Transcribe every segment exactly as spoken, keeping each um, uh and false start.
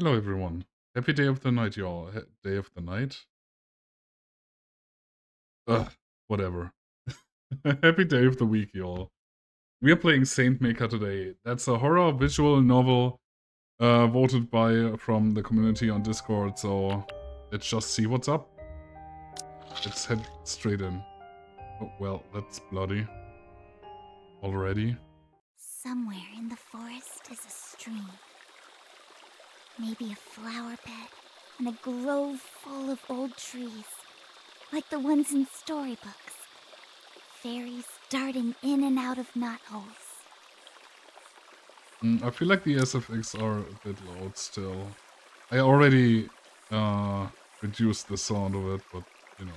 Hello everyone. Happy day of the night, y'all. Day of the night? Ugh, whatever. Happy day of the week, y'all. We are playing Saint Maker today. That's a horror visual novel uh, voted by from the community on Discord, so let's just see what's up. Let's head straight in. Oh, well, that's bloody. Already. Somewhere in the forest is a stream. Maybe a flower bed and a grove full of old trees, like the ones in storybooks. Fairies darting in and out of knotholes. Mm, I feel like the S F X are a bit loud still. I already uh, reduced the sound of it, but you know.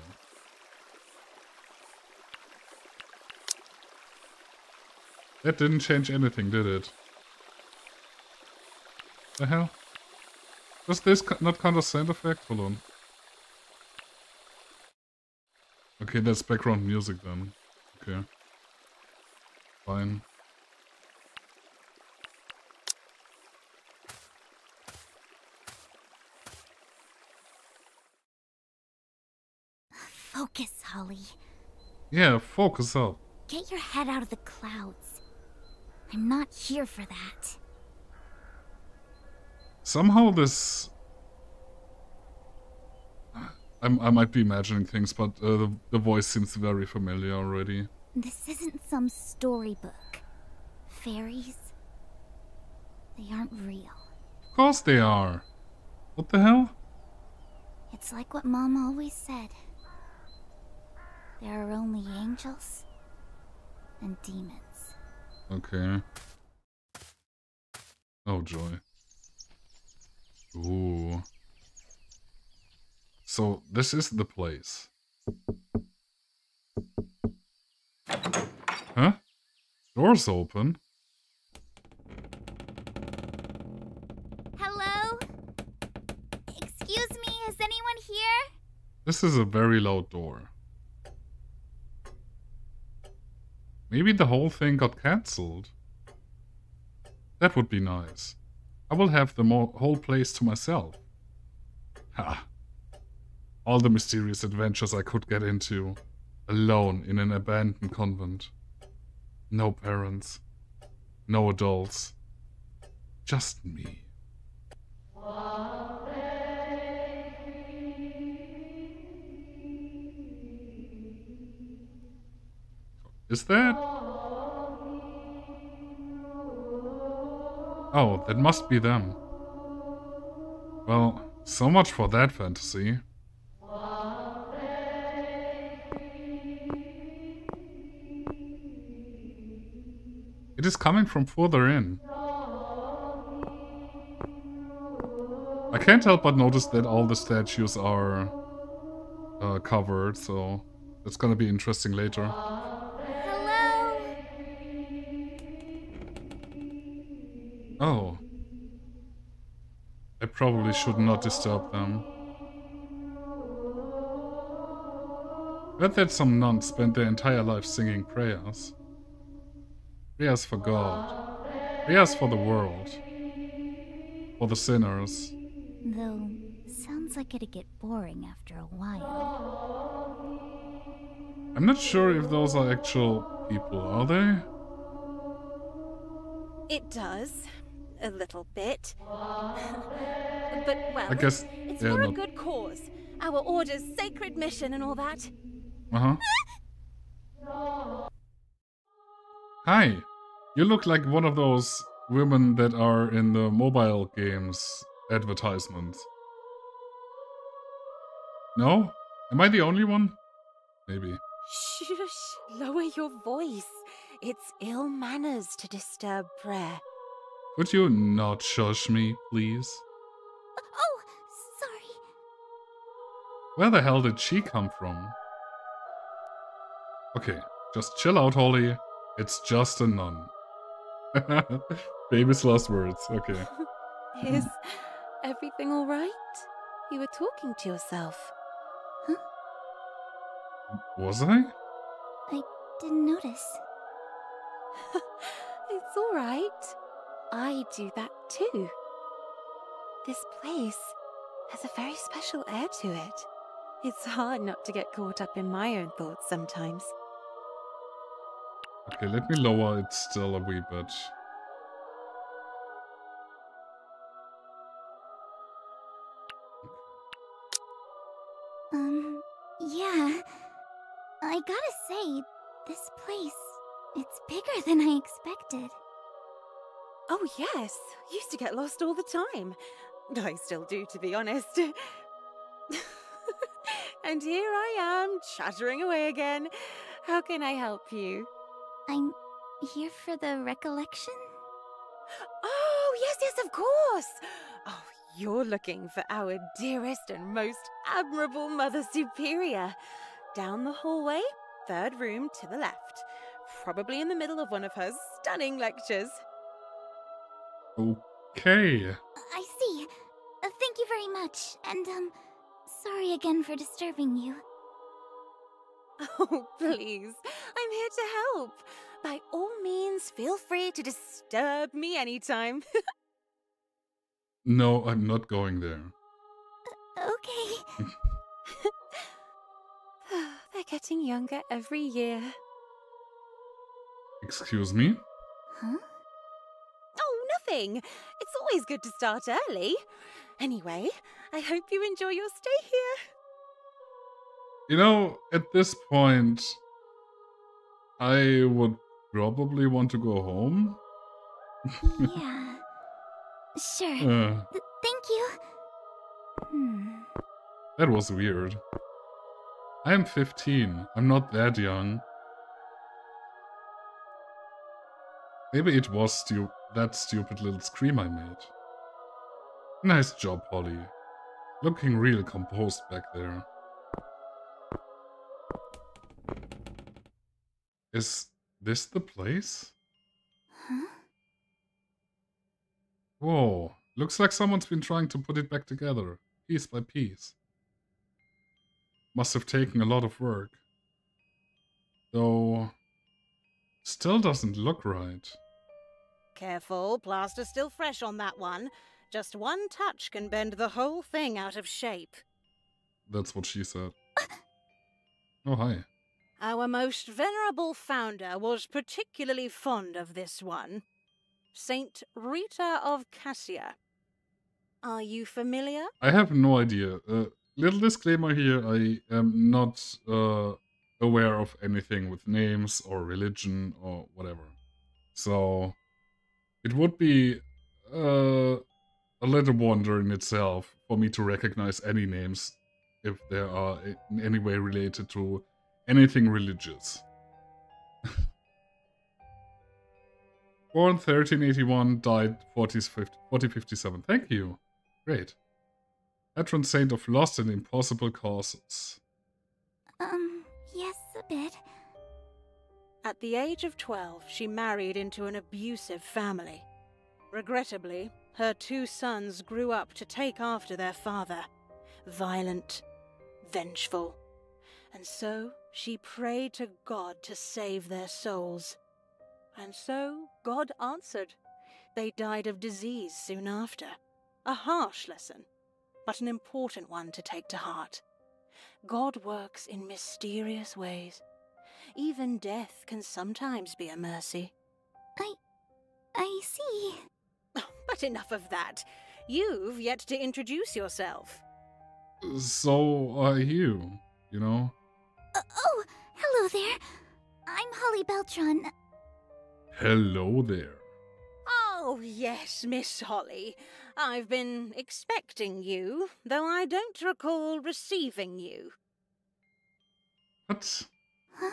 That didn't change anything, did it? The hell? Does this not count as sound effect? Hold on. Okay, that's background music then. Okay. Fine. Focus, Holly. Yeah, focus up. Get your head out of the clouds. I'm not here for that. Somehow this... I'm, I might be imagining things, but uh, the, the voice seems very familiar already. This isn't some storybook. Fairies? They aren't real. Of course they are! What the hell? It's like what Mom always said. There are only angels and demons. Okay. Oh joy. Ooh. So, this is the place. Huh? Door's open. Hello? Excuse me, is anyone here? This is a very loud door. Maybe the whole thing got cancelled. That would be nice. I will have the whole place to myself. Ha. All the mysterious adventures I could get into, alone in an abandoned convent. No parents. No adults. Just me. Is that... Oh, that must be them. Well, so much for that fantasy. It is coming from further in. I can't help but notice that all the statues are uh, covered, so that's gonna be interesting later. Oh. I probably should not disturb them. Read that some nuns spent their entire life singing prayers. Prayers for God. Prayers for the world. For the sinners. Though, sounds like it'd get boring after a while. I'm not sure if those are actual people, are they? It does. A little bit. But, well, I guess, it's yeah, for no. a good cause. Our order's sacred mission and all that. Uh-huh. Hi. You look like one of those women that are in the mobile games advertisements. No? Am I the only one? Maybe. Shush. Lower your voice. It's ill manners to disturb prayer. Would you not shush me, please? Oh, sorry. Where the hell did she come from? Okay, just chill out, Holly. It's just a nun. Baby's last words, okay. Is everything alright? You were talking to yourself. Huh? Was I? I didn't notice. It's alright. I do that too. This place has a very special air to it. It's hard not to get caught up in my own thoughts sometimes. Okay, let me lower it still a wee bit. Um, yeah. I gotta say, this place, it's bigger than I expected. Oh yes, used to get lost all the time. I still do, to be honest. And here I am, chattering away again. How can I help you? I'm here for the recollection? Oh, yes, yes, of course! Oh, you're looking for our dearest and most admirable Mother Superior. Down the hallway, third room to the left. Probably in the middle of one of her stunning lectures. Okay. I see. Uh, thank you very much, and, um... sorry again for disturbing you. Oh, please. I'm here to help. By all means, feel free to disturb me anytime. No, I'm not going there. Uh, okay. They're getting younger every year. Excuse me? Huh? Oh, nothing. It's always good to start early. Anyway, I hope you enjoy your stay here. You know, at this point, I would probably want to go home. Yeah. Sure. Uh, Th thank you. Hmm. That was weird. I'm fifteen. I'm not that young. Maybe it was stu that stupid little scream I made. Nice job, Holly. Looking real composed back there. Is this the place? Huh? Whoa. Looks like someone's been trying to put it back together, piece by piece. Must have taken a lot of work. Though... still doesn't look right. Careful, plaster's still fresh on that one. Just one touch can bend the whole thing out of shape. That's what she said. Oh, hi. Our most venerable founder was particularly fond of this one. Saint Rita of Cassia. Are you familiar? I have no idea. Uh, little disclaimer here, I am not uh, aware of anything with names or religion or whatever. So, it would be uh, a little wonder in itself for me to recognize any names if they are in any way related to anything religious. Born thirteen eighty-one, died forty fifty-seven. Thank you. Great. Patron saint of lost and impossible causes. Um, yes, a bit. At the age of twelve, she married into an abusive family. Regrettably, her two sons grew up to take after their father. Violent, vengeful. And so she prayed to God to save their souls. And so God answered. They died of disease soon after. A harsh lesson, but an important one to take to heart. God works in mysterious ways. Even death can sometimes be a mercy. I... I see. But enough of that. You've yet to introduce yourself. So are you, you know? Uh, oh, hello there. I'm Holly Beltran. Hello there. Oh, yes, Miss Holly. I've been expecting you, though I don't recall receiving you. What? Huh?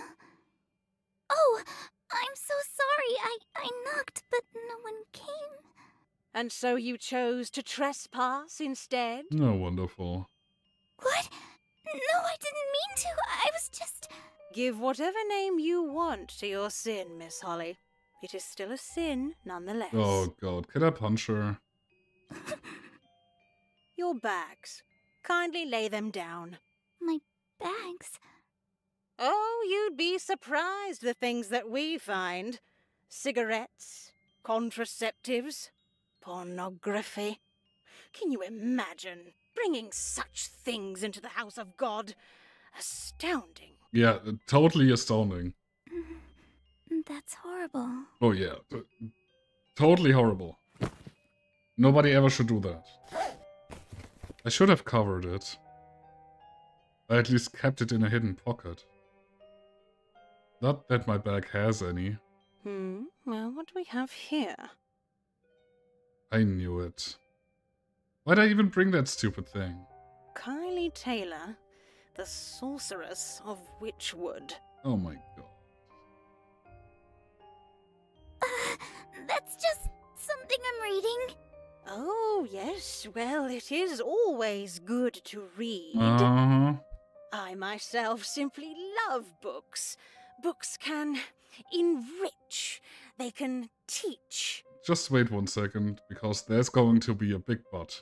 Oh, I'm so sorry. I, I knocked, but no one came. And so you chose to trespass instead? No, wonderful. What? No, I didn't mean to. I was just... Give whatever name you want to your sin, Miss Holly. It is still a sin, nonetheless. Oh, God. Can I punch her? Your bags. Kindly lay them down. My bags? Oh, you'd be surprised the things that we find. Cigarettes, contraceptives, pornography. Can you imagine bringing such things into the house of God? Astounding. Yeah, totally astounding. That's horrible. Oh yeah, totally horrible. Nobody ever should do that. I should have covered it. I at least kept it in a hidden pocket. Not that my bag has any. Hmm, well, what do we have here? I knew it. Why'd I even bring that stupid thing? Kylie Taylor, the sorceress of Witchwood. Oh my god. Uh, that's just something I'm reading. Oh, yes. Well, it is always good to read. Uh-huh. I myself simply love books. Books can enrich. They can teach. Just wait one second, because there's going to be a big but.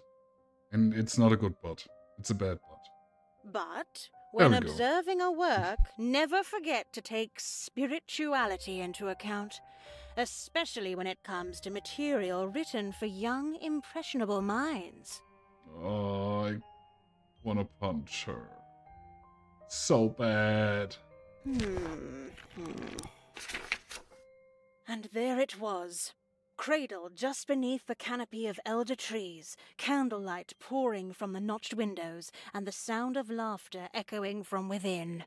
And it's not a good but. It's a bad but. But when observing a work, never forget to take spirituality into account. Especially when it comes to material written for young, impressionable minds. Oh, I want to punch her. So bad. Hmm. Hmm. And there it was. Cradled just beneath the canopy of elder trees, candlelight pouring from the notched windows, and the sound of laughter echoing from within.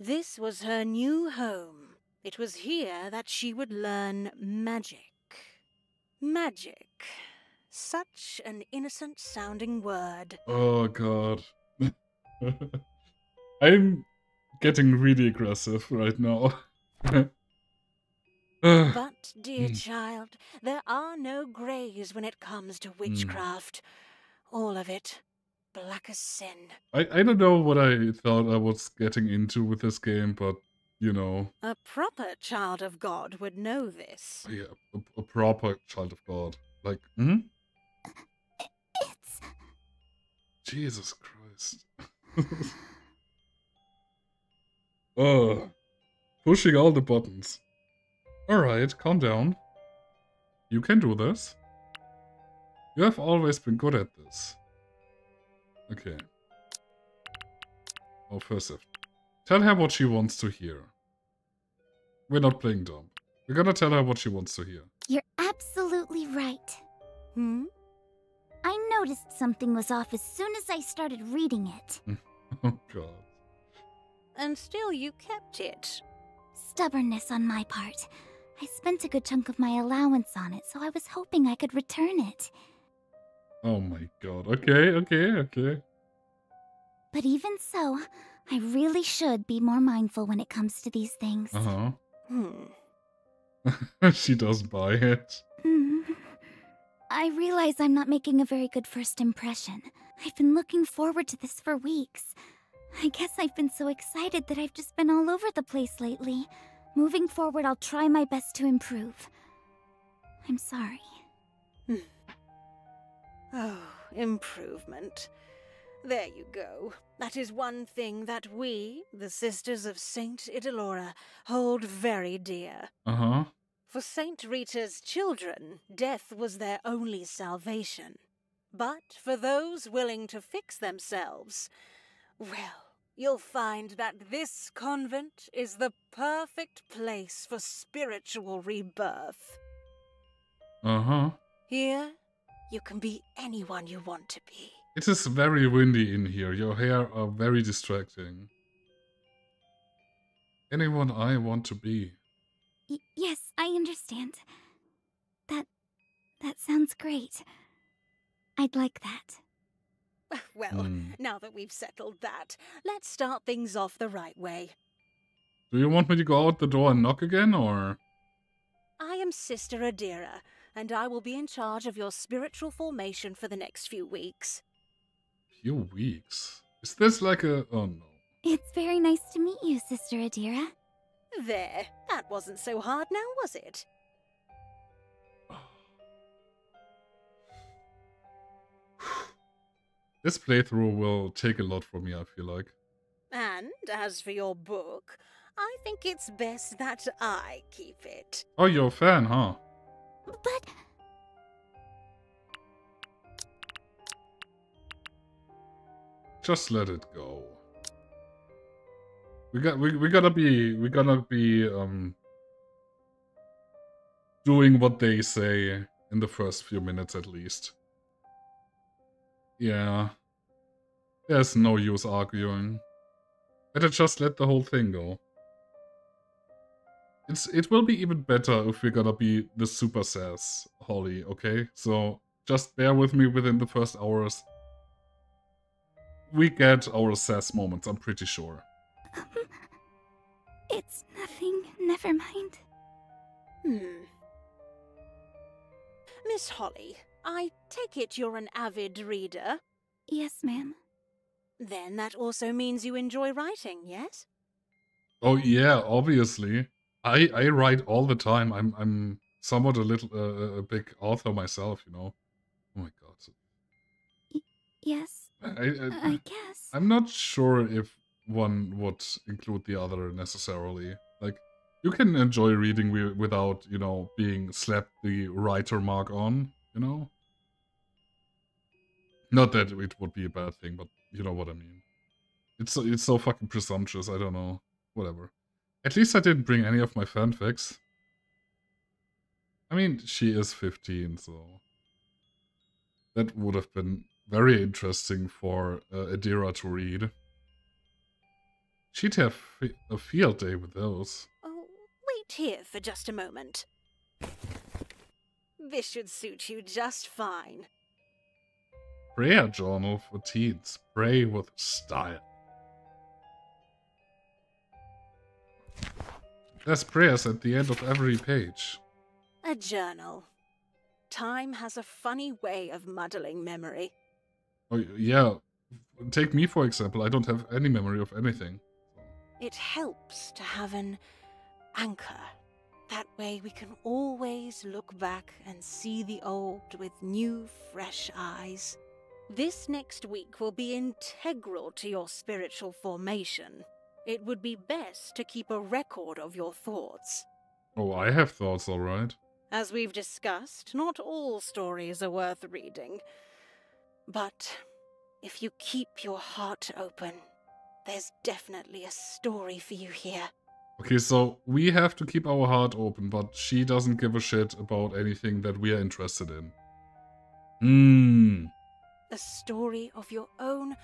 This was her new home. It was here that she would learn magic. Magic. Such an innocent-sounding word. Oh, God. I'm getting really aggressive right now. But, dear child, there are no greys when it comes to witchcraft. Mm. All of it. Black as sin. I, I don't know what I thought I was getting into with this game, but... You know. A proper child of God would know this. Yeah, a, a proper child of God. Like, hmm? It's... Jesus Christ. uh, pushing all the buttons. Alright, calm down. You can do this. You have always been good at this. Okay. Oh, first F. Tell her what she wants to hear. We're not playing dumb. We're gonna tell her what she wants to hear. You're absolutely right. Hmm? I noticed something was off as soon as I started reading it. Oh, God. And still you kept it. Stubbornness on my part. I spent a good chunk of my allowance on it, so I was hoping I could return it. Oh, my God. Okay, okay, okay. But even so... I really should be more mindful when it comes to these things. Uh-huh. Hmm. She does buy it. Mm-hmm. I realize I'm not making a very good first impression. I've been looking forward to this for weeks. I guess I've been so excited that I've just been all over the place lately. Moving forward, I'll try my best to improve. I'm sorry. Oh, improvement. There you go. That is one thing that we, the Sisters of Saint Idalora, hold very dear. Uh-huh. For Saint Rita's children, death was their only salvation. But for those willing to fix themselves, well, you'll find that this convent is the perfect place for spiritual rebirth. Uh-huh. Here, you can be anyone you want to be. It is very windy in here. Your hair are very distracting. Anyone I want to be. Y- yes, I understand. That... that sounds great. I'd like that. Well, mm. now that we've settled that, let's start things off the right way. Do you want me to go out the door and knock again, or...? I am Sister Adira, and I will be in charge of your spiritual formation for the next few weeks. Few weeks? Is this like a... oh no. It's very nice to meet you, Sister Adira. There. That wasn't so hard now, was it? This playthrough will take a lot from me, I feel like. And as for your book, I think it's best that I keep it. Oh, you're a fan, huh? But... Just let it go. We got we we gotta be we gotta be um doing what they say in the first few minutes at least. Yeah. There's no use arguing. Better just let the whole thing go. It's it will be even better if we're gonna be the super sass, Holly, okay? So just bear with me within the first hours. We get our sass moments, I'm pretty sure. Um, it's nothing, never mind. Hmm. Miss Holly, I take it you're an avid reader? Yes, ma'am. Then that also means you enjoy writing, yes? Oh yeah, obviously. I I write all the time. I'm I'm somewhat a little uh, a big author myself, you know. Oh my god. Y yes. I, I, I guess. I'm not sure if one would include the other necessarily. Like, you can enjoy reading without, you know, being slapped the writer mark on, you know? Not that it would be a bad thing, but you know what I mean. It's so, it's so fucking presumptuous, I don't know. Whatever. At least I didn't bring any of my fanfics. I mean, she is fifteen, so... That would have been very interesting for uh, Adira to read. She'd have a field day with those. Oh, wait here for just a moment. This should suit you just fine. Prayer journal for teens. Pray with style. There's prayers at the end of every page. A journal. Time has a funny way of muddling memory. Oh, yeah. Take me, for example. I don't have any memory of anything. It helps to have an anchor. That way we can always look back and see the old with new, fresh eyes. This next week will be integral to your spiritual formation. It would be best to keep a record of your thoughts. Oh, I have thoughts, all right. As we've discussed, not all stories are worth reading. But if you keep your heart open... There's definitely a story for you here. Okay, so we have to keep our heart open, but she doesn't give a shit about anything that we are interested in. Mmm. A story of your own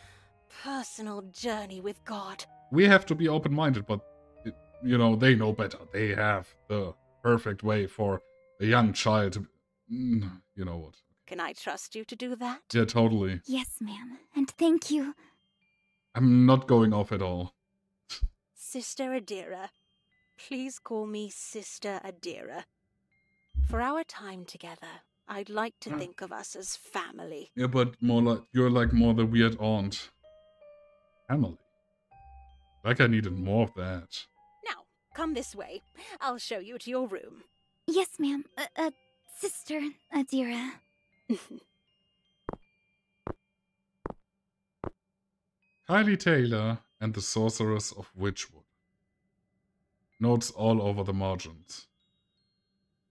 personal journey with God. We have to be open-minded, but, it, you know, they know better. They have the perfect way for a young child to... Mm, you know what. Can I trust you to do that? Yeah, totally. Yes, ma'am. And thank you. I'm not going off at all. Sister Adira, please call me Sister Adira. For our time together, I'd like to yeah. think of us as family. Yeah, but more like you're like more the weird aunt. Family. Like I needed more of that. Now, come this way. I'll show you to your room. Yes, ma'am. Uh, uh, Sister Adira. Kylie Taylor and the Sorceress of Witchwood. Notes all over the margins.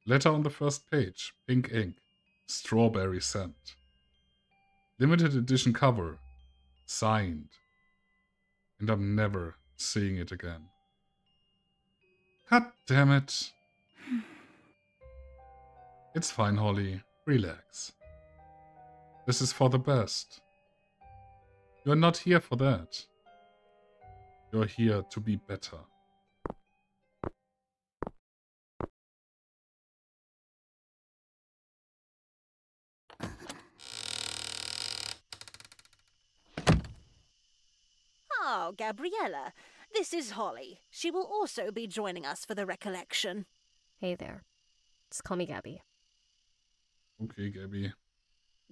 Letter on the first page. Pink ink. Strawberry scent. Limited edition cover. Signed. And I'm never seeing it again. God damn it. It's fine, Holly. Relax. This is for the best. You're not here for that. You're here to be better. Oh, Gabriella. This is Holly. She will also be joining us for the recollection. Hey there. Just call me Gabby. Okay, Gabby.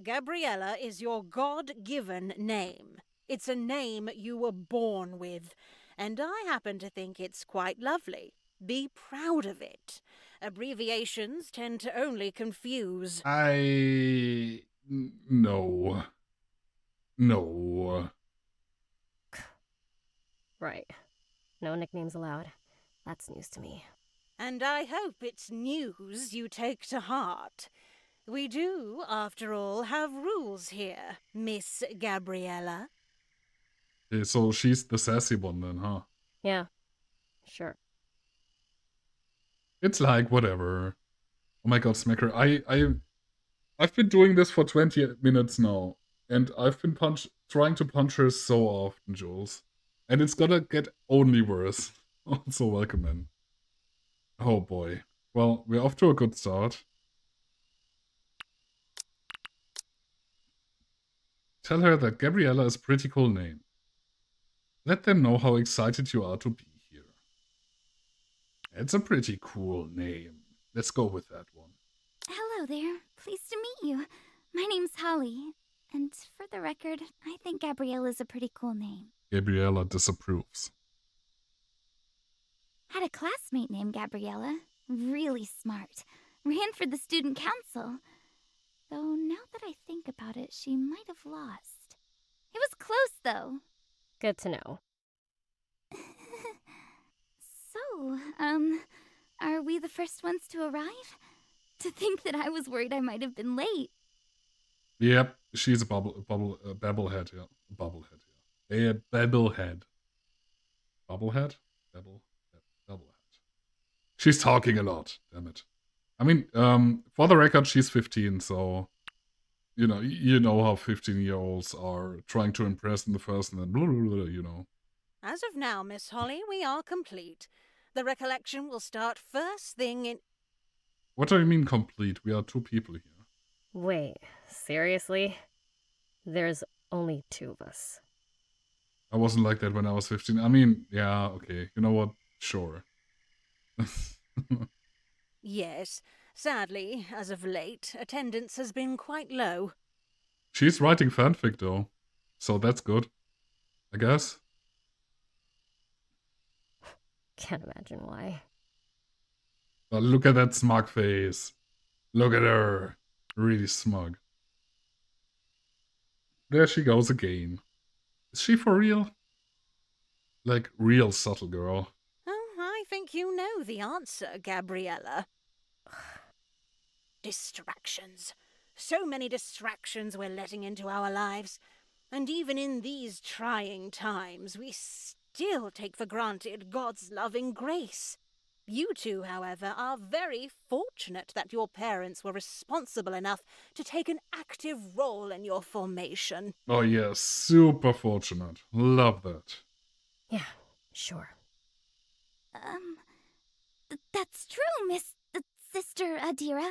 Gabriella is your God-given name. It's a name you were born with, and I happen to think it's quite lovely. Be proud of it. Abbreviations tend to only confuse. I... no. No. Right. No nicknames allowed. That's news to me. And I hope it's news you take to heart. We do, after all, have rules here, Miss Gabriella. Yeah, so she's the sassy one then, huh? Yeah, sure. It's like, whatever. Oh my god, Smacker. I, I, I've been doing this for twenty minutes now. And I've been punch trying to punch her so often, Jules. And it's gonna get only worse. Also welcome in. Oh boy. Well, we're off to a good start. Tell her that Gabriella is a pretty cool name. Let them know how excited you are to be here. It's a pretty cool name. Let's go with that one. Hello there. Pleased to meet you. My name's Holly. And for the record, I think Gabriella is a pretty cool name. Gabriella disapproves. Had a classmate named Gabriella. Really smart. Ran for the student council. Though now that I think about it, she might have lost. It was close, though. Good to know. So, um, are we the first ones to arrive? To think that I was worried I might have been late. Yep, she's a bubble, bubble, a babblehead, yeah, a bubblehead, yeah, a babblehead, bubblehead, babble, babblehead. She's talking a lot. Damn it! I mean, um, for the record, she's fifteen, so you know, you know how fifteen-year-olds are trying to impress the first, and then blah, blah, blah, you know. As of now, Miss Holly, we are complete. The recollection will start first thing in. What do you mean complete? We are two people here. Wait, seriously? There's only two of us. I wasn't like that when I was fifteen. I mean, yeah, okay. You know what? Sure. Yes. Sadly, as of late, attendance has been quite low. She's writing fanfic, though. So that's good. I guess. Can't imagine why. But look at that smug face. Look at her. Really smug. There she goes again. Is she for real? Like, real subtle girl. Oh, I think you know the answer, Gabriella. Distractions. So many distractions we're letting into our lives. And even in these trying times, we still take for granted God's loving grace. You two, however, are very fortunate that your parents were responsible enough to take an active role in your formation. Oh, yes, yeah, super fortunate. Love that. Yeah, sure. Um, that's true, Miss uh, Sister Adira.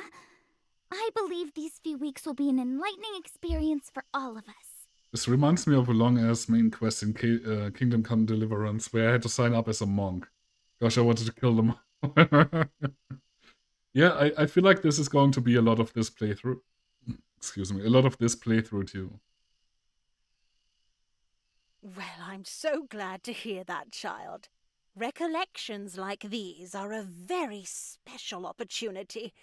I believe these few weeks will be an enlightening experience for all of us. This reminds me of a long-ass main quest in K uh, Kingdom Come Deliverance, where I had to sign up as a monk. Gosh, I wanted to kill them. Yeah, I, I feel like this is going to be a lot of this playthrough. Excuse me, a lot of this playthrough too. Well, I'm so glad to hear that, child. Recollections like these are a very special opportunity,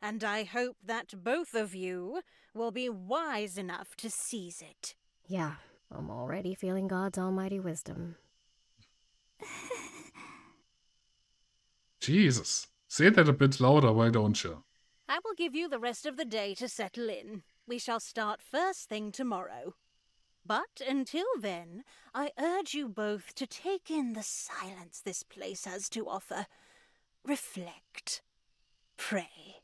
and I hope that both of you will be wise enough to seize it. Yeah, I'm already feeling God's almighty wisdom. Jesus, say that a bit louder, why don't you? I will give you the rest of the day to settle in. We shall start first thing tomorrow. But until then, I urge you both to take in the silence this place has to offer. Reflect. Pray.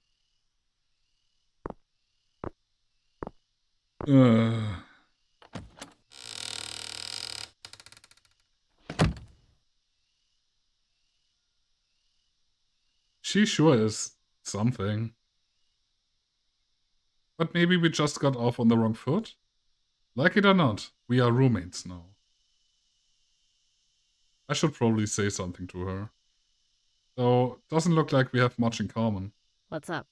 Uh. She sure is something. But maybe we just got off on the wrong foot? Like it or not, we are roommates now. I should probably say something to her. Though, doesn't look like we have much in common. What's up?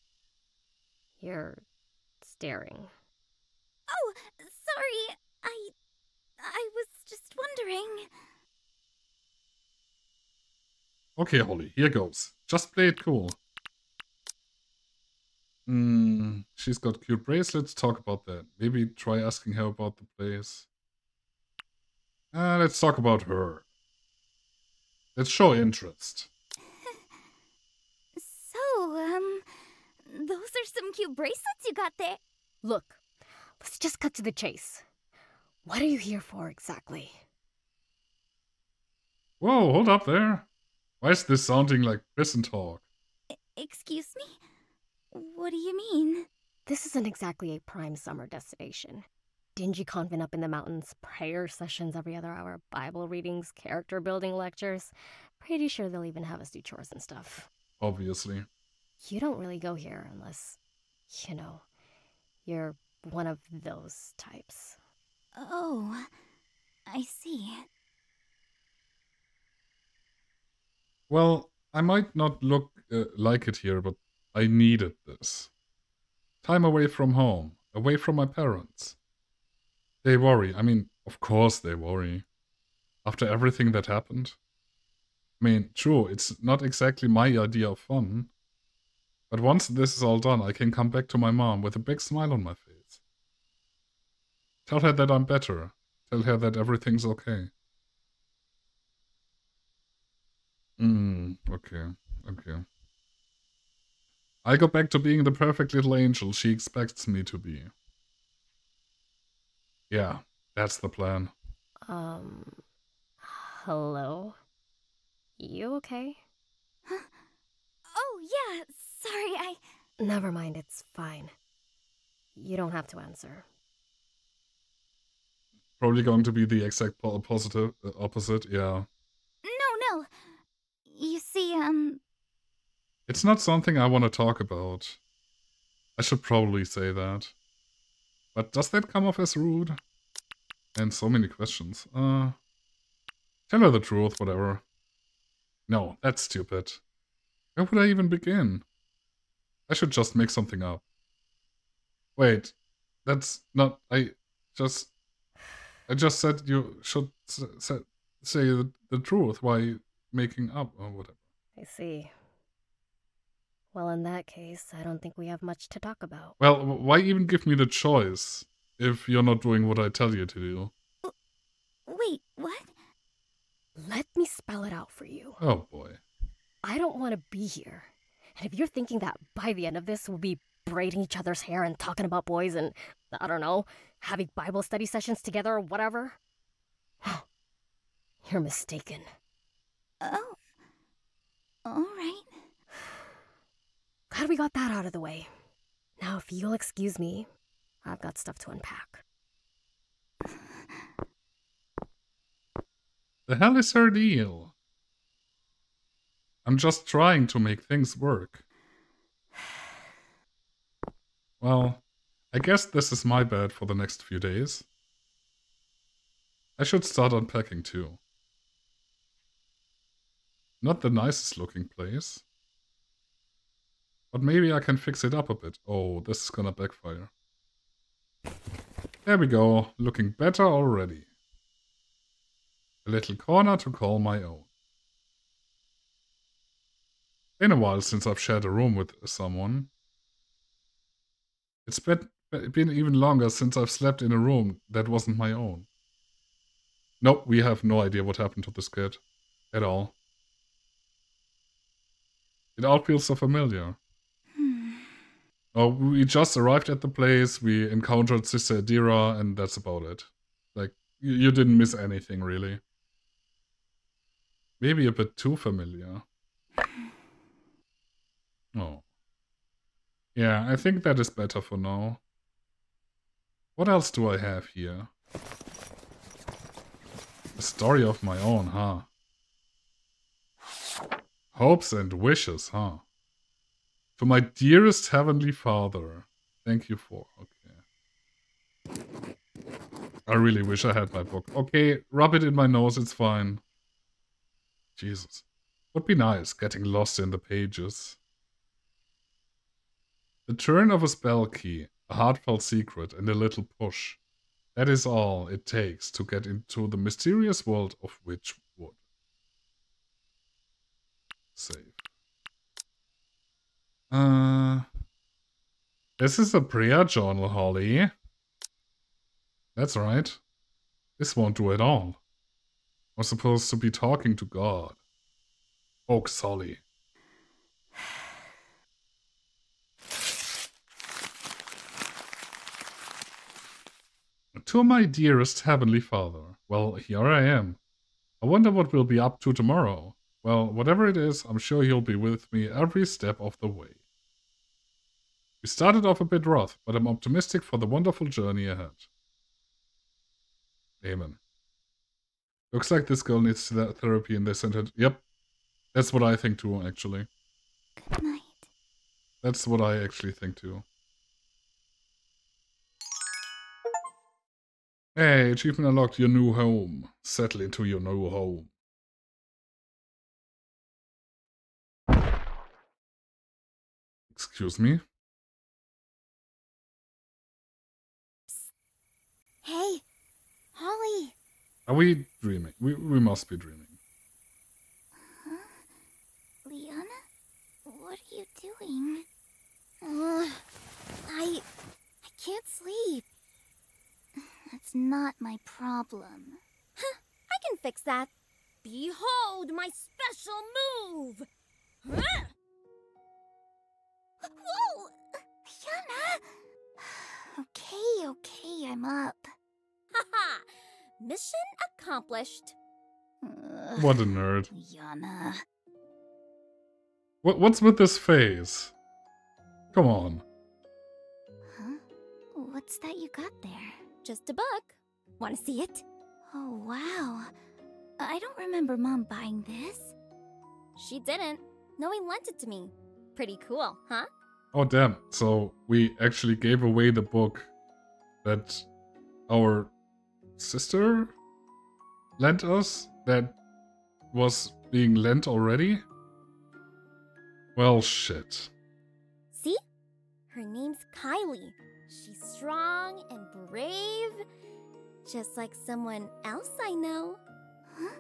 You're staring. Oh, sorry. I... I was just wondering... Okay, Holly, here goes. Just play it cool. Mm, she's got cute bracelets. Talk about that. Maybe try asking her about the place. Uh, let's talk about her. Let's show interest. So, um, those are some cute bracelets you got there. Look, let's just cut to the chase. What are you here for exactly? Whoa, hold up there. Why is this sounding like prison talk? Excuse me? What do you mean? This isn't exactly a prime summer destination. Dingy convent up in the mountains, prayer sessions every other hour, Bible readings, character building lectures. Pretty sure they'll even have us do chores and stuff. Obviously. You don't really go here unless, you know, you're one of those types. Oh, I see. Well, I might not look uh, like it here, but I needed this. Time away from home, away from my parents. They worry. I mean, of course they worry. After everything that happened. I mean, true, it's not exactly my idea of fun. But once this is all done, I can come back to my mom with a big smile on my face. Tell her that I'm better. Tell her that everything's okay. Hmm, okay, okay. I go back to being the perfect little angel she expects me to be. Yeah, that's the plan. Um, hello? You okay? Huh? Oh, yeah, sorry, I... Never mind, it's fine. You don't have to answer. Probably going to be the exact po positive, uh, opposite, yeah. No, no! You see, um... It's not something I want to talk about. I should probably say that. But does that come off as rude? And so many questions. Uh, tell her the truth, whatever. No, that's stupid. Where would I even begin? I should just make something up. Wait, that's not... I just... I just said you should s s say the, the truth while making up or whatever. I see. Well, in that case, I don't think we have much to talk about. Well, why even give me the choice if you're not doing what I tell you to do? Wait, what? Let me spell it out for you. Oh, boy. I don't want to be here. And if you're thinking that by the end of this, we'll be braiding each other's hair and talking about boys and, I don't know, having Bible study sessions together or whatever, you're mistaken. Oh, all right. Glad we got that out of the way. Now, if you'll excuse me, I've got stuff to unpack. The hell is her deal? I'm just trying to make things work. Well, I guess this is my bed for the next few days. I should start unpacking too. Not the nicest looking place. But maybe I can fix it up a bit. Oh, this is gonna backfire. There we go. Looking better already. A little corner to call my own. Been a while since I've shared a room with someone. It's been, been even longer since I've slept in a room that wasn't my own. Nope, we have no idea what happened to this kid. At all. It all feels so familiar. Oh, we just arrived at the place, we encountered Sister Adira, and that's about it. Like, you, you didn't miss anything, really. Maybe a bit too familiar. Oh. Yeah, I think that is better for now. What else do I have here? A story of my own, huh? Hopes and wishes, huh? To my dearest Heavenly Father, thank you for... Okay. I really wish I had my book. Okay, rub it in my nose, it's fine. Jesus. Would be nice, getting lost in the pages. The turn of a spell key, a heartfelt secret, and a little push. That is all it takes to get into the mysterious world of Witchwood. Save. Uh, this is a prayer journal, Holly. That's right. This won't do at all. We're supposed to be talking to God. Folks, Holly. To my dearest Heavenly Father. Well, here I am. I wonder what we'll be up to tomorrow. Well, whatever it is, I'm sure you'll be with me every step of the way. We started off a bit rough, but I'm optimistic for the wonderful journey ahead. Amen. Looks like this girl needs that therapy in this sentence. Yep. That's what I think too, actually. Good night. That's what I actually think too. Hey, achievement unlocked, your new home. Settle into your new home. Excuse me? Psst. Hey, Holly. Are we dreaming? We, we must be dreaming. Huh? Liana? What are you doing? Uh, I... I can't sleep. That's not my problem. Huh, I can fix that. Behold my special move! Huh? Whoa! Liana! Okay, okay, I'm up. Haha! Mission accomplished. Uh, what a nerd. Liana. What, what's with this face? Come on. Huh? What's that you got there? Just a book. Want to see it? Oh, wow. I don't remember Mom buying this. She didn't. Noe lent it to me. Pretty cool, huh? Oh, damn. So we actually gave away the book that our sister lent us, that was being lent already? Well, shit. See? Her name's Kylie. She's strong and brave, just like someone else I know. Huh?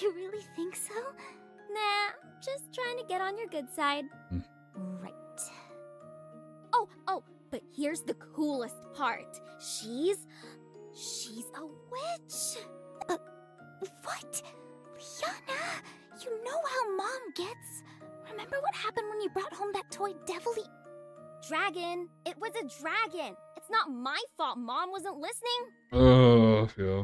You really think so? Nah, just trying to get on your good side. Mm. Right. Oh, oh, but here's the coolest part. She's... She's a witch! Uh, what? Liana, you know how Mom gets. Remember what happened when you brought home that toy devil-y... Dragon. It was a dragon. It's not my fault Mom wasn't listening. Uh, yeah.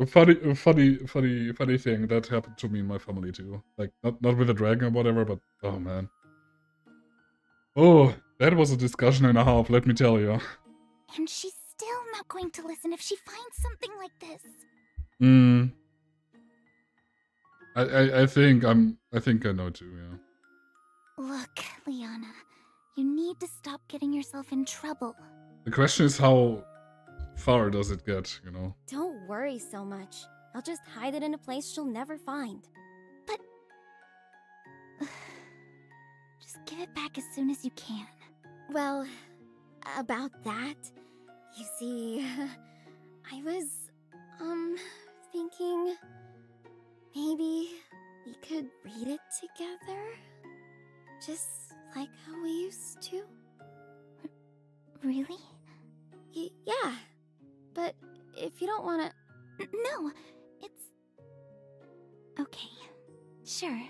A funny, a funny, funny, funny thing that happened to me in my family too. Like, not, not with a dragon or whatever, but... Oh, man. Oh, that was a discussion and a half, let me tell you. And she's still not going to listen if she finds something like this. Hmm. I, I I think I'm I think I know too, yeah. Look, Liana, you need to stop getting yourself in trouble. The question is how far does it get, you know? Don't worry so much. I'll just hide it in a place she'll never find. But just give it back as soon as you can. Well, about that, you see, I was um thinking maybe we could read it together, just like how we used to. Really? Y yeah, but if you don't want to... No, it's... Okay, sure,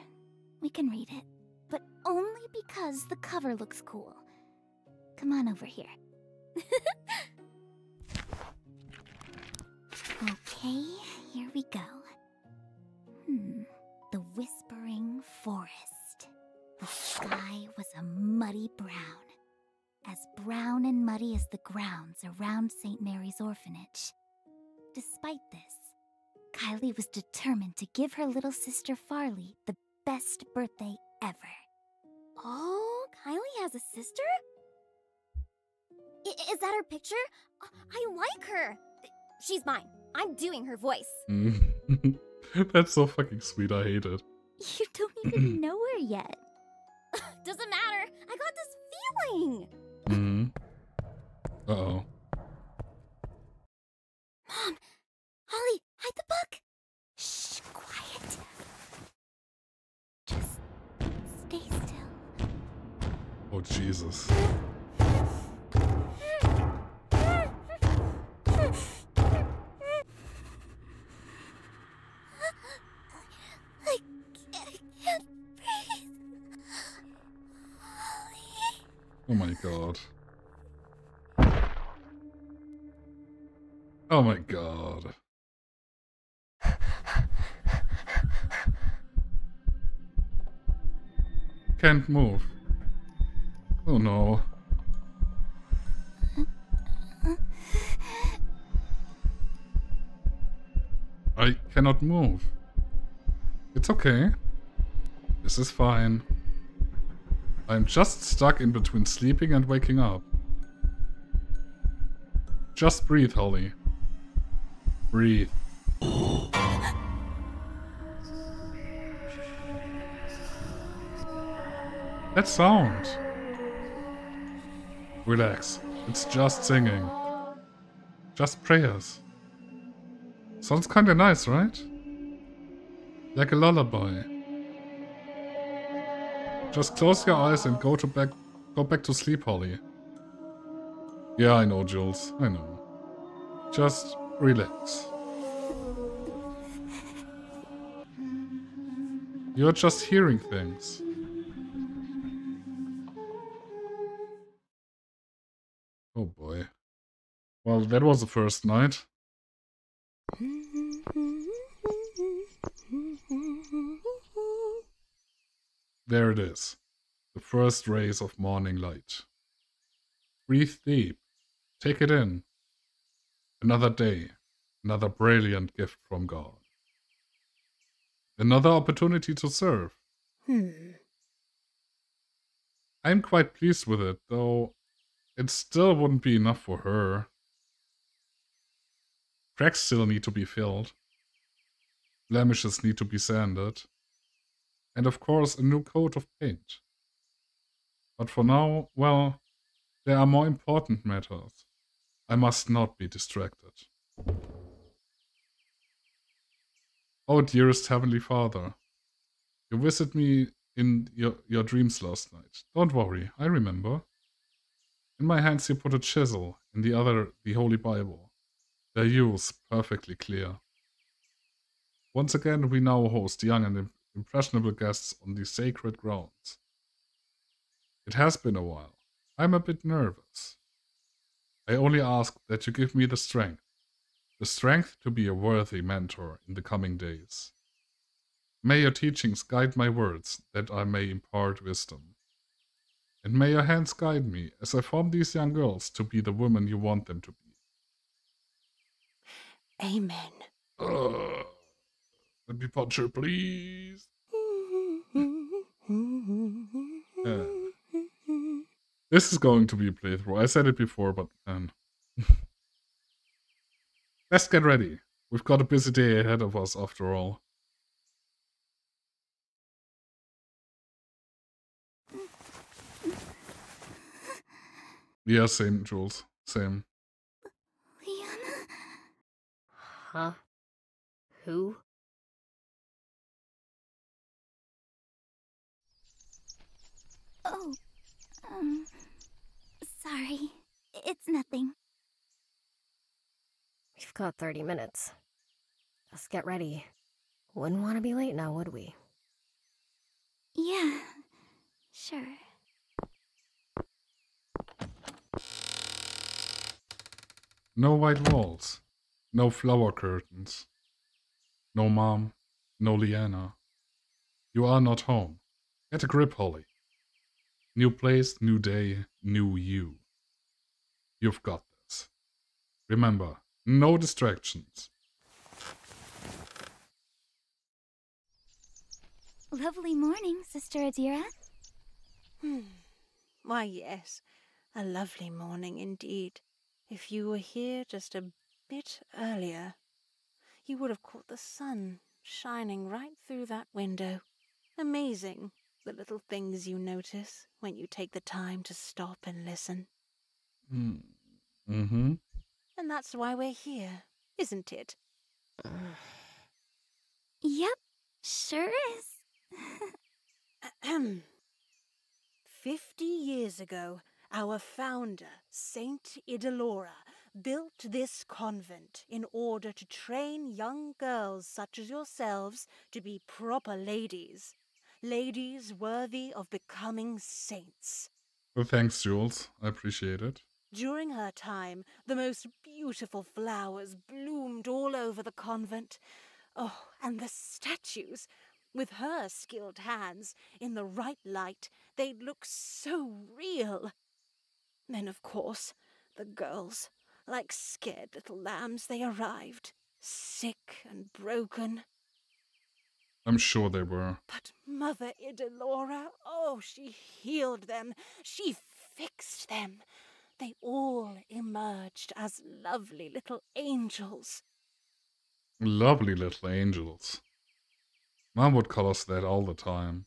we can read it, but only because the cover looks cool. Come on over here. Okay, here we go. Hmm, the Whispering Forest. The sky was a muddy brown, as brown and muddy as the grounds around Saint Mary's Orphanage. Despite this, Kylie was determined to give her little sister Farley the best birthday ever. Oh, Kylie has a sister? I is that her picture? I like her. She's mine. I'm doing her voice. That's so fucking sweet, I hate it. You don't even know her yet. Doesn't matter, I got this feeling! Mm-hmm. Uh-oh. Mom! Holly, hide the book! Shh, quiet. Just stay still. Oh, Jesus. Oh my god. Oh my god. can't move. Oh no. I cannot move. It's okay. This is fine. I'm just stuck in between sleeping and waking up. Just breathe, Holly. Breathe. That sound. Relax. It's just singing. Just prayers. Sounds kinda nice, right? Like a lullaby. Just close your eyes and go to back go back to sleep, Holly. Yeah, I know, Jules. I know. Just relax. You're just hearing things. Oh boy. Well, that was the first night. There it is. The first rays of morning light. Breathe deep. Take it in. Another day. Another brilliant gift from God. Another opportunity to serve. Hmm. I'm quite pleased with it, though it still wouldn't be enough for her. Cracks still need to be filled. Blemishes need to be sanded. And of course, a new coat of paint. But for now, well, there are more important matters. I must not be distracted. Oh, dearest Heavenly Father, you visited me in your, your dreams last night. Don't worry, I remember. In my hands you put a chisel, in the other the Holy Bible. Their use perfectly clear. Once again, we now host young and impressionable guests on the sacred grounds. It has been a while. I'm a bit nervous. I only ask that you give me the strength. The strength to be a worthy mentor in the coming days. May your teachings guide my words, that I may impart wisdom. And may your hands guide me, as I form these young girls to be the women you want them to be. Amen. Uh. Let me punch her, please. Yeah. This is going to be a playthrough. I said it before, but man. Let's get ready. We've got a busy day ahead of us, after all. Yeah, same, Jules. Same. Liana? Huh? Who? Oh, um, sorry. It's nothing. We've got thirty minutes. Let's get ready. Wouldn't want to be late now, would we? Yeah, sure. No white walls. No flower curtains. No mom. No Liana. You are not home. Get a grip, Holly. New place, new day, new you. You've got this. Remember, no distractions. Lovely morning, Sister Adira. Hmm. Why, yes, a lovely morning indeed. If you were here just a bit earlier, you would have caught the sun shining right through that window. Amazing. The little things you notice when you take the time to stop and listen. Mm. Mm-hmm. And that's why we're here, isn't it? Yep, sure is. Fifty years ago, our founder, Saint Idalora, built this convent in order to train young girls such as yourselves to be proper ladies. Ladies worthy of becoming saints. Well, thanks, Jules. I appreciate it. During her time, the most beautiful flowers bloomed all over the convent. Oh, and the statues. With her skilled hands, in the right light, they look so real. Then, of course, the girls, like scared little lambs, they arrived, sick and broken. I'm sure they were. But Mother Idalora, oh, she healed them. She fixed them. They all emerged as lovely little angels. Lovely little angels. Mom would call us that all the time.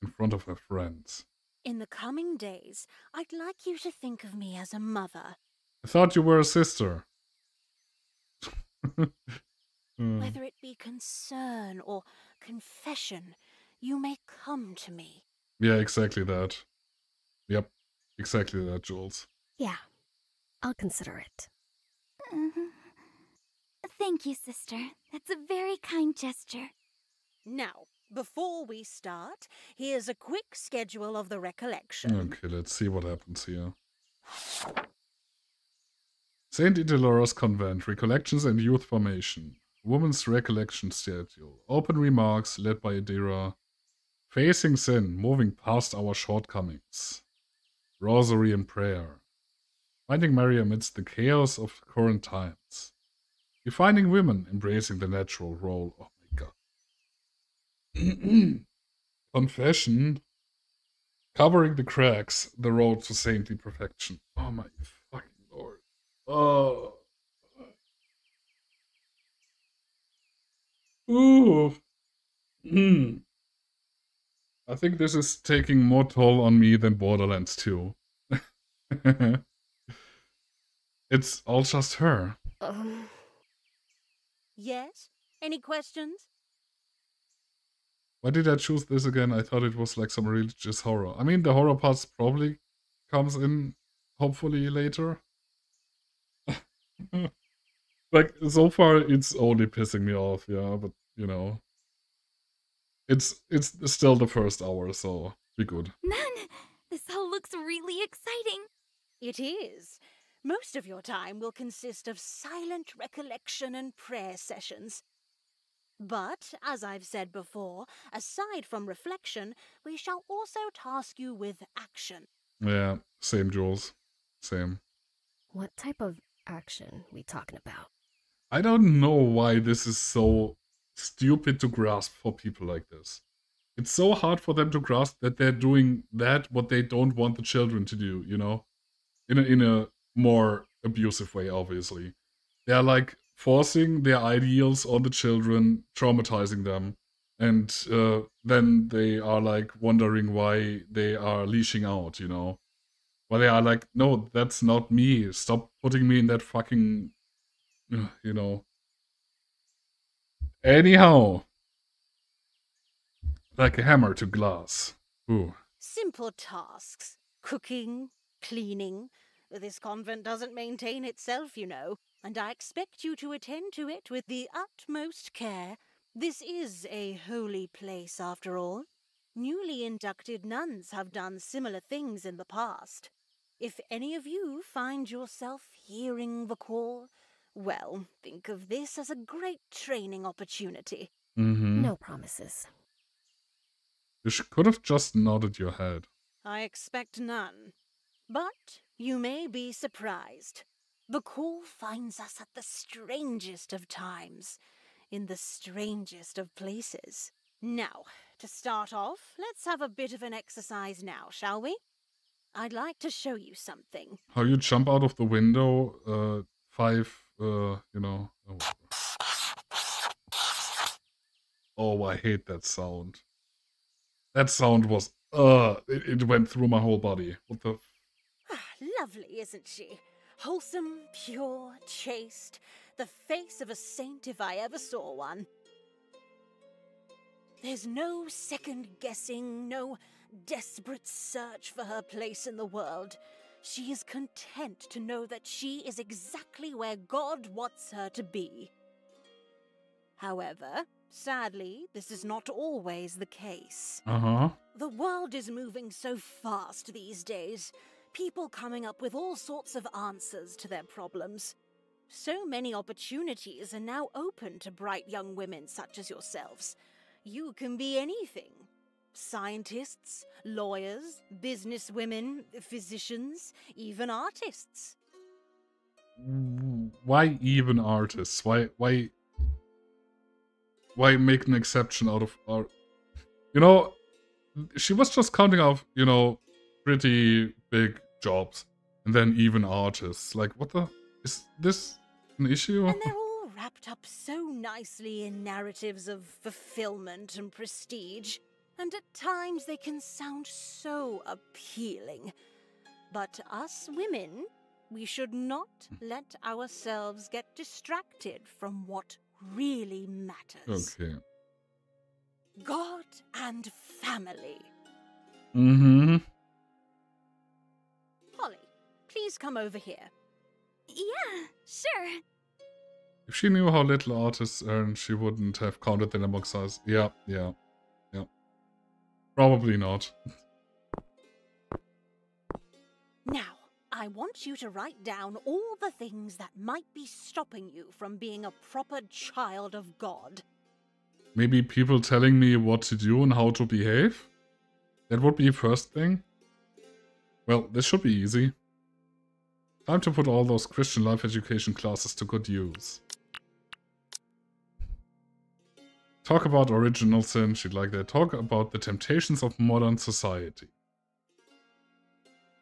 In front of her friends. In the coming days, I'd like you to think of me as a mother. I thought you were a sister. Mm. Whether it be concern or confession, you may come to me. Yeah, exactly that. Yep, exactly that, Jules. Yeah, I'll consider it. Mm-hmm. Thank you, sister. That's a very kind gesture. Now, before we start, here's a quick schedule of the recollection. Okay, let's see what happens here. Saint Idalora's Convent, Recollections and Youth Formation. Woman's Recollection Schedule. Open remarks led by Adira. Facing sin, moving past our shortcomings. Rosary and prayer. Finding Mary amidst the chaos of current times. Defining women, embracing the natural role. Oh my god. Confession. Covering the cracks, the road to saintly perfection. Oh my fucking lord. Oh. Ooh. Mm. I think this is taking more toll on me than Borderlands two. It's all just her. Um. Yes? Any questions? Why did I choose this again? I thought it was like some religious horror. I mean, the horror part probably comes in, hopefully, later. Like, so far, it's only pissing me off, yeah, but, you know. It's it's still the first hour, so be good. Nun, this all looks really exciting. It is. Most of your time will consist of silent recollection and prayer sessions. But, as I've said before, aside from reflection, we shall also task you with action. Yeah, same, Jules. Same. What type of action we talking about? I don't know why this is so stupid to grasp for people like this. It's so hard for them to grasp that they're doing that what they don't want the children to do, you know? In a, in a more abusive way, obviously. They're like forcing their ideals on the children, traumatizing them, and uh, then they are like wondering why they are leashing out, you know? Why they are like, no, that's not me. Stop putting me in that fucking... You know. Anyhow. Like a hammer to glass. Ooh. Simple tasks. Cooking, cleaning. This convent doesn't maintain itself, you know. And I expect you to attend to it with the utmost care. This is a holy place, after all. Newly inducted nuns have done similar things in the past. If any of you find yourself hearing the call, well, think of this as a great training opportunity. Mm-hmm. No promises. You could have just nodded your head. I expect none. But you may be surprised. The call finds us at the strangest of times, in the strangest of places. Now, to start off, let's have a bit of an exercise now, shall we? I'd like to show you something. How you jump out of the window, uh, five, uh, you know. Oh. Oh, I hate that sound. That sound was, uh, it, it went through my whole body. What the? Ah, lovely, isn't she? Wholesome, pure, chaste. The face of a saint if I ever saw one. There's no second-guessing, no desperate search for her place in the world. She is content to know that she is exactly where God wants her to be. However, sadly, this is not always the case. Uh-huh. The world is moving so fast these days. People coming up with all sorts of answers to their problems. So many opportunities are now open to bright young women such as yourselves. You can be anything. Scientists, lawyers, businesswomen, physicians, even artists. Why even artists? Why, why, why make an exception out of art? You know, she was just counting off, you know, pretty big jobs, and then even artists. Like, what the? Is this an issue? And they're all wrapped up so nicely in narratives of fulfillment and prestige, and at times they can sound so appealing. But us women, we should not let ourselves get distracted from what really matters. Okay. God and family. Mm-hmm. Polly, please come over here. Yeah, sure. If she knew how little artists earn, she wouldn't have counted them among us. Yeah, yeah, yeah. Probably not. Now, I want you to write down all the things that might be stopping you from being a proper child of God. Maybe people telling me what to do and how to behave? That would be first thing. Well, this should be easy. Time to put all those Christian life education classes to good use. Talk about original sin, she'd like that. Talk about the temptations of modern society.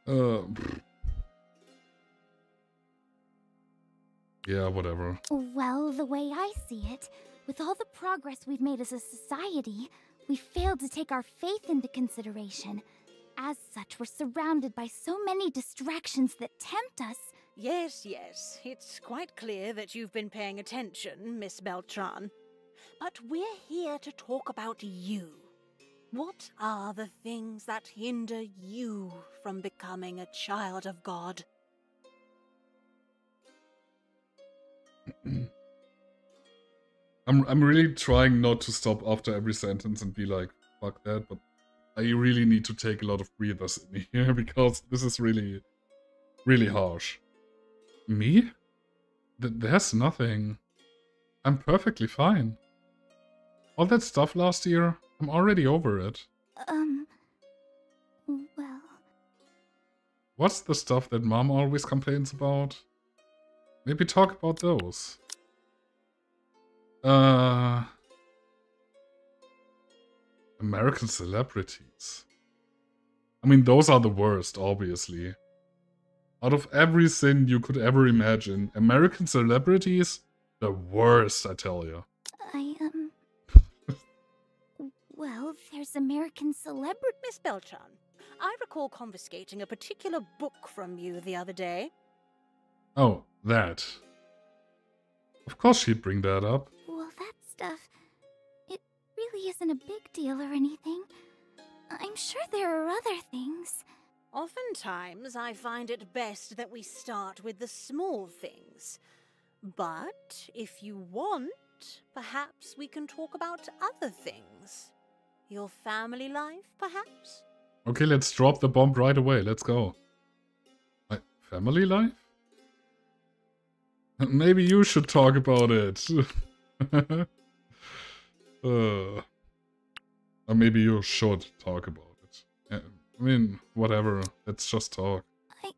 Uh, yeah, whatever. Well, the way I see it, with all the progress we've made as a society, we failed to take our faith into consideration. As such, we're surrounded by so many distractions that tempt us. Yes, yes. It's quite clear that you've been paying attention, Miss Beltran. But we're here to talk about you. What are the things that hinder you from becoming a child of God? I'm I'm really trying not to stop after every sentence and be like, fuck that, but I really need to take a lot of breathers in here because this is really, really harsh. Me? Th there's nothing. I'm perfectly fine. All that stuff last year, I'm already over it. Um, well... What's the stuff that Mom always complains about? Maybe talk about those. Uh, American celebrities. I mean, those are the worst, obviously. Out of every sin you could ever imagine, American celebrities, the worst, I tell you. I, um... well, there's American celebrity... Miss Beltran, I recall confiscating a particular book from you the other day. Oh, that. Of course she'd bring that up. Stuff. It really isn't a big deal or anything. I'm sure there are other things. Oftentimes, I find it best that we start with the small things. But if you want, perhaps we can talk about other things. Your family life, perhaps? Okay, let's drop the bomb right away. Let's go. My family life? Maybe you should talk about it. Uh, or maybe you should talk about it. I mean, whatever. Let's just talk. I...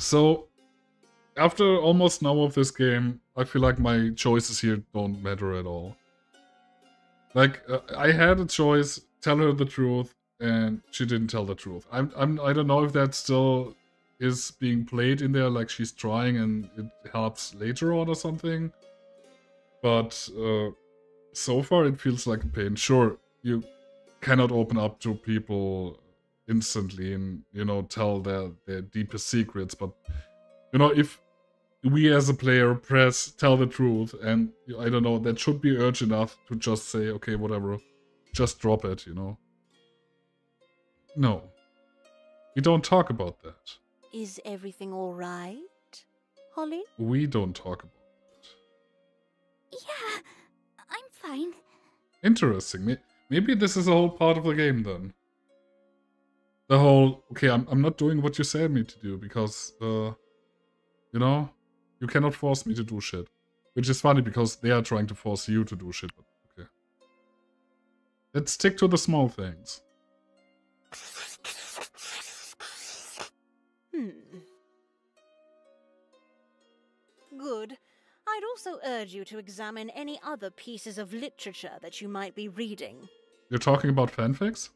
So, after almost an hour of this game, I feel like my choices here don't matter at all. Like, uh, I had a choice, tell her the truth, and she didn't tell the truth. I'm, I'm, I don't know if that still is being played in there, like she's trying and it helps later on or something. But uh, so far it feels like a pain. Sure, you cannot open up to people instantly and, you know, tell their, their deepest secrets. But, you know, if we as a player press tell the truth and, I don't know, that should be urge enough to just say, okay, whatever, just drop it, you know. No, we don't talk about that. Is everything all right, Holly? We don't talk about it. Yeah, I'm fine. Interesting. Maybe this is a whole part of the game then. The whole, okay, I'm, I'm not doing what you said me to do because, uh, you know, you cannot force me to do shit. Which is funny because they are trying to force you to do shit. But okay. Let's stick to the small things. Hmm. Good. I'd also urge you to examine any other pieces of literature that you might be reading. You're talking about fanfics?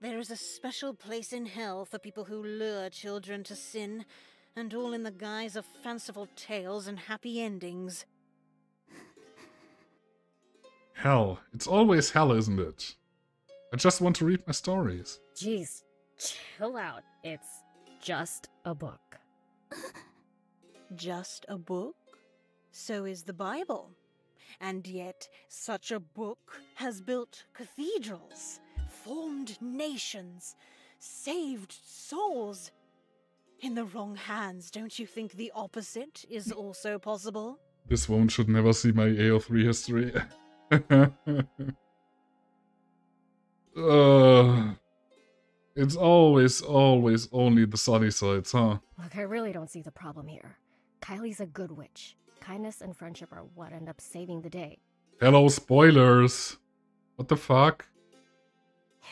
There is a special place in hell for people who lure children to sin, and all in the guise of fanciful tales and happy endings. Hell. It's always hell, isn't it? I just want to read my stories. Jeez, chill out. It's just a book. Just a book? So is the Bible. And yet, such a book has built cathedrals, formed nations, saved souls. In the wrong hands, don't you think the opposite is also possible? This woman should never see my A O three history. uh, it's always, always only the sunny sides, huh? Look, I really don't see the problem here. Kylie's a good witch. Kindness and friendship are what end up saving the day. Hello, spoilers! What the fuck?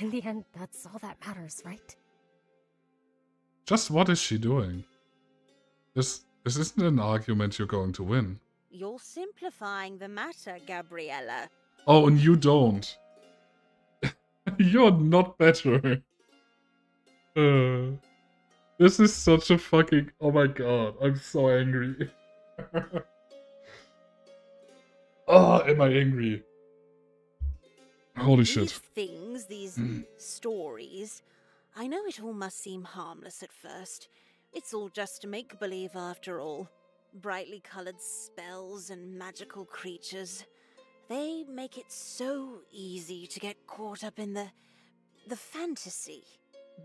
In the end, that's all that matters, right? Just what is she doing? This, this isn't an argument you're going to win. You're simplifying the matter, Gabriella. Oh, and you don't. You're not better. Uh, this is such a fucking... Oh my god, I'm so angry. Oh, am I angry? Holy these shit. Things, these stories... I know it all must seem harmless at first. It's all just make-believe after all. Brightly colored spells and magical creatures. They make it so easy to get caught up in the... the fantasy.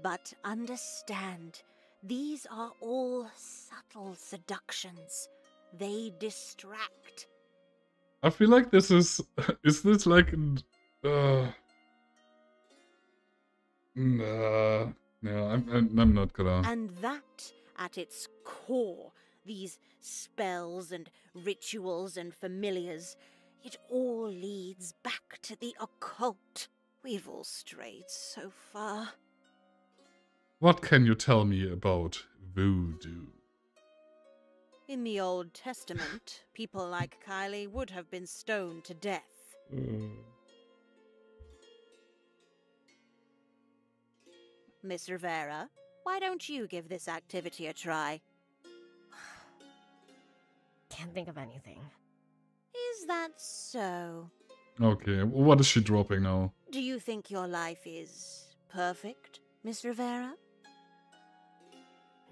But understand, these are all subtle seductions. They distract. I feel like this is... Is this like... Uh, nah. No, I'm, I'm, I'm not gonna... And that, at its core... These spells and rituals and familiars, it all leads back to the occult. We've all strayed so far. What can you tell me about voodoo? In the Old Testament, people like Kylie would have been stoned to death. Mm. Miss Rivera, why don't you give this activity a try? Can't think of anything. Is that so? Okay, what is she dropping now? Do you think your life is perfect, Miss Rivera?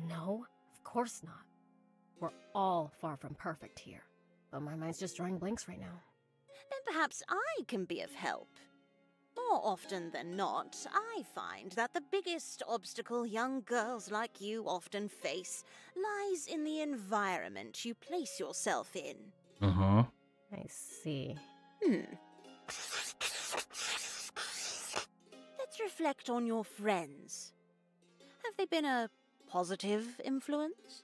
No, of course not. We're all far from perfect here. But my mind's just drawing blanks right now. Then perhaps I can be of help. More often than not, I find that the biggest obstacle young girls like you often face lies in the environment you place yourself in. Uh-huh. I see. Hmm. Let's reflect on your friends. Have they been a positive influence?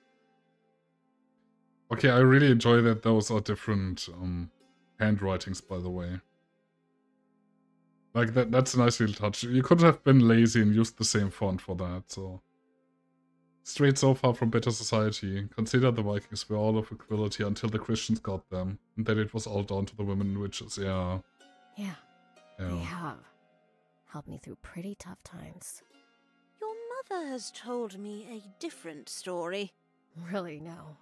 Okay, I really enjoy that those are different um, handwritings, by the way. Like, that, that's a nice little touch. You could have been lazy and used the same font for that, so... Straight so far from better society. Consider the Vikings were all of equality until the Christians got them. And then it was all down to the women and witches, yeah. Yeah, yeah. They have. Helped me through pretty tough times. Your mother has told me a different story. Really, no.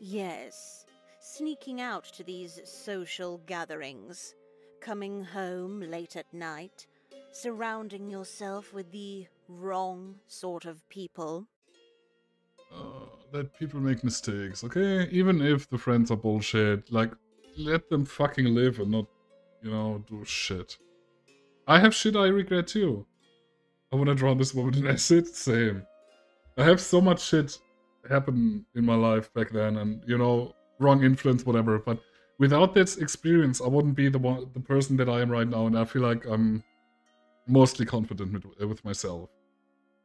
Yes. Sneaking out to these social gatherings. Coming home late at night, surrounding yourself with the wrong sort of people. Uh, let people make mistakes, okay? Even if the friends are bullshit, like, let them fucking live and not, you know, do shit. I have shit I regret too. I wanna draw this woman in acid, same. I have so much shit happen in my life back then and, you know, wrong influence, whatever, but... Without this experience, I wouldn't be the one, the person that I am right now, and I feel like I'm mostly confident with, with myself.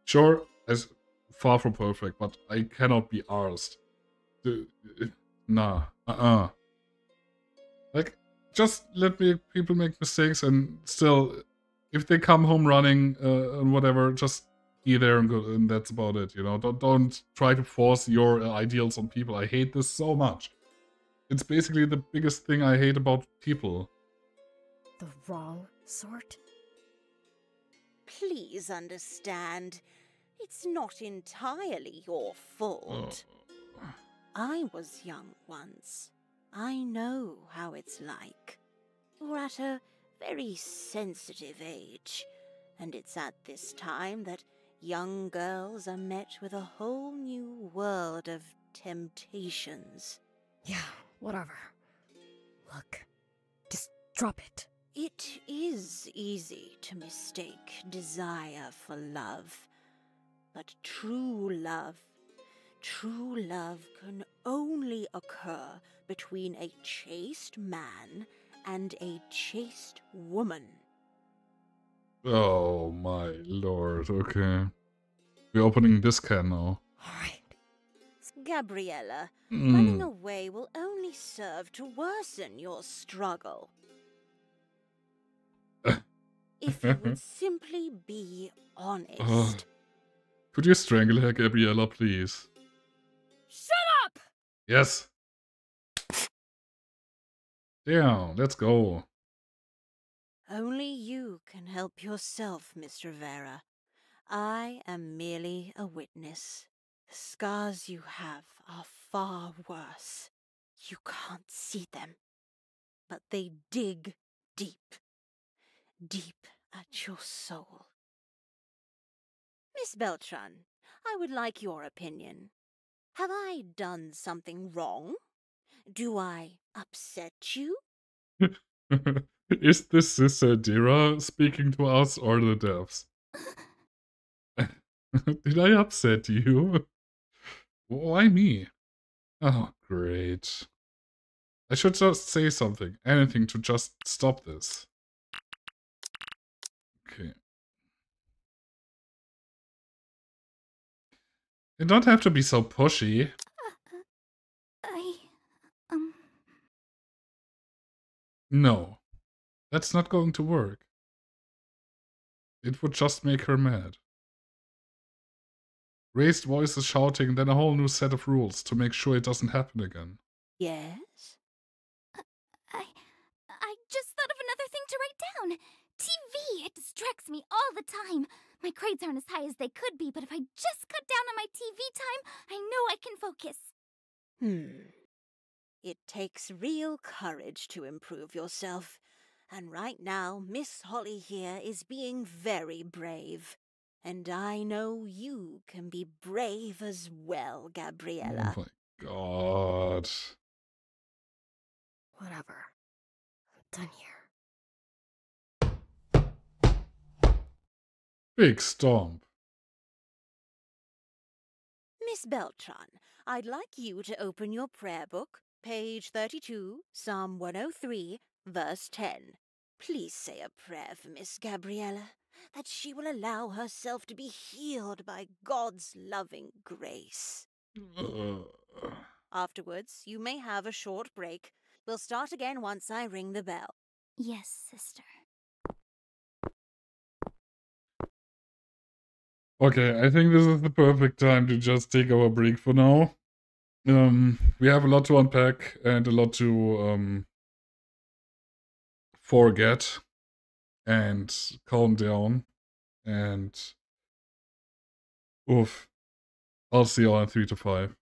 Sure, as far from perfect, but I cannot be arsed. Nah, uh-uh. Like, just let me people make mistakes and still if they come home running uh, and whatever, just be there and go, and that's about it. You know, don't don't try to force your ideals on people. I hate this so much. It's basically the biggest thing I hate about people. The wrong sort? Please understand, it's not entirely your fault. Oh. I was young once. I know how it's like. You're at a very sensitive age, and it's at this time that young girls are met with a whole new world of temptations. Yeah, whatever. Look, just drop it. It is easy to mistake desire for love, but true love, true love can only occur between a chaste man and a chaste woman. Oh my lord, okay. We're opening this can now. Alright. Gabriella, mm. running away will only serve to worsen your struggle. If you would simply be honest. Oh. Could you strangle her, Gabriella, please? Shut up! Yes. Damn, let's go. Only you can help yourself, Miss Rivera. I am merely a witness. The scars you have are far worse. You can't see them. But they dig deep. Deep at your soul. Miss Beltran, I would like your opinion. Have I done something wrong? Do I upset you? Is this Sister Dira speaking to us or the devs? Did I upset you? Why me? Oh, great. I should just say something, anything to just stop this. Okay. You don't have to be so pushy. Uh, I, um... No. That's not going to work. It would just make her mad. Raised voices shouting, then a whole new set of rules to make sure it doesn't happen again. Yes? Uh, I... I just thought of another thing to write down. T V, it distracts me all the time. My grades aren't as high as they could be, but if I just cut down on my T V time, I know I can focus. Hmm. It takes real courage to improve yourself. And right now, Miss Holly here is being very brave. And I know you can be brave as well, Gabriella. Oh my god. Whatever. I'm done here. Big stomp. Miss Beltran, I'd like you to open your prayer book, page thirty-two, Psalm one oh three, verse ten. Please say a prayer for Miss Gabriella, that she will allow herself to be healed by God's loving grace. Uh. Afterwards, you may have a short break. We'll start again once I ring the bell. Yes, sister. Okay, I think this is the perfect time to just take our break for now. Um, we have a lot to unpack and a lot to um, forget and calm down. And oof, I'll see you all in three to five.